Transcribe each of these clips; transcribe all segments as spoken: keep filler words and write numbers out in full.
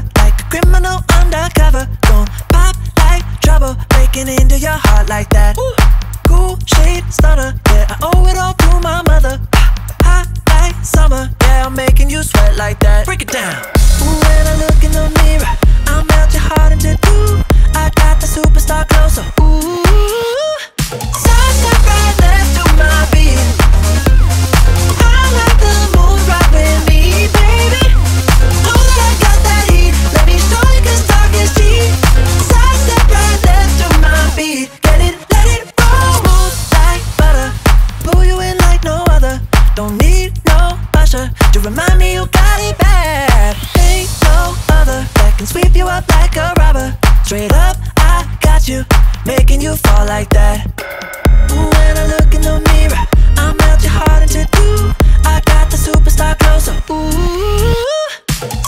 cover, like a criminal undercover. Gon' pop like trouble, breaking into your heart like that. Ooh. Cool shade stunner, yeah, I owe it all to my mother. Hot like summer, yeah, I'm making you sweat like that. Break it down. Ooh, when I look in the mirror, I'll melt your heart into two. I got the superstar glow, so ooh. Sunset right next to my beat. Don't need no usher to remind me you got it bad. Ain't no other that can sweep you up like a robber. Straight up, I got you, making you fall like that. When I look in the mirror, I'll melt your heart into two. I got the superstar glow, so ooh.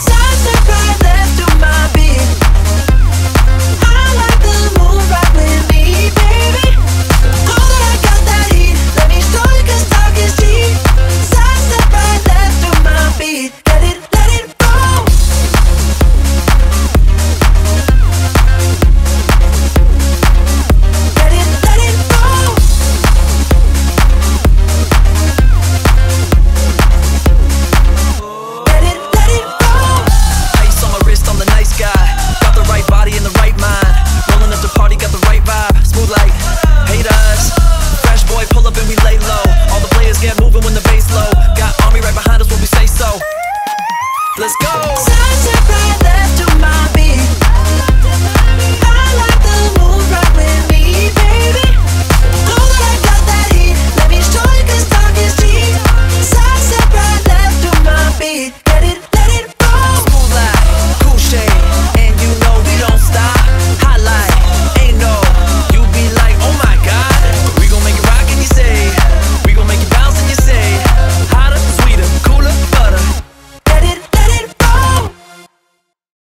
Sunset right next to my beat. I like the moon rock with me, baby. Oh, that I got that heat. Let me show you, cause talk is cheap. Get it, let it go. Get it, let it go. Get it, let it go. Ice on my wrist, I'm the nice guy. Got the right body and the right mind. Rolling up the party, got the right vibe. Smooth like haters. Fresh boy, pull up and we lay low. All the players get moving when the bass low. Got army right behind us when we say so. Let's go!